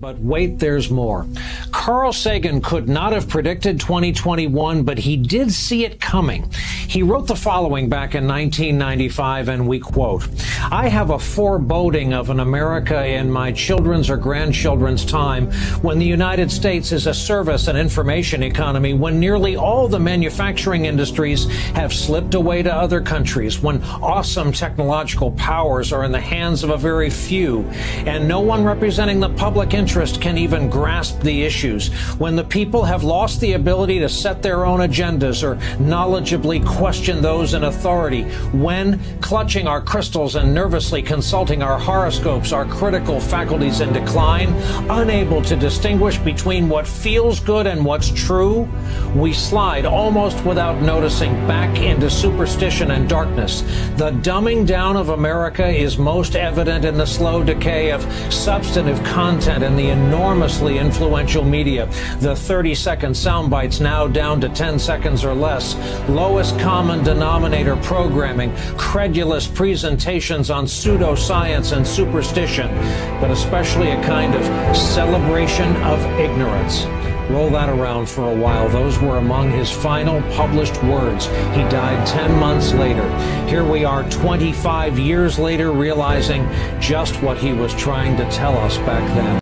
But wait, there's more. Carl Sagan could not have predicted 2021, but he did see it coming. He wrote the following back in 1995, and we quote, "I have a foreboding of an America in my children's or grandchildren's time when the United States is a service and information economy, when nearly all the manufacturing industries have slipped away to other countries, when awesome technological powers are in the hands of a very few, and no one representing the public interest can even grasp the issues, when the people have lost the ability to set their own agendas or knowledgeably question those in authority, when, clutching our crystals and nervously consulting our horoscopes, our critical faculties in decline, unable to distinguish between what feels good and what's true, we slide almost without noticing back into superstition and darkness. The dumbing down of America is most evident in the slow decay of substantive content and the enormously influential media, the 30-second soundbites now down to 10 seconds or less, lowest common denominator programming, credulous presentations on pseudoscience and superstition, but especially a kind of celebration of ignorance." Roll that around for a while. Those were among his final published words. He died 10 months later. Here we are 25 years later, realizing just what he was trying to tell us back then.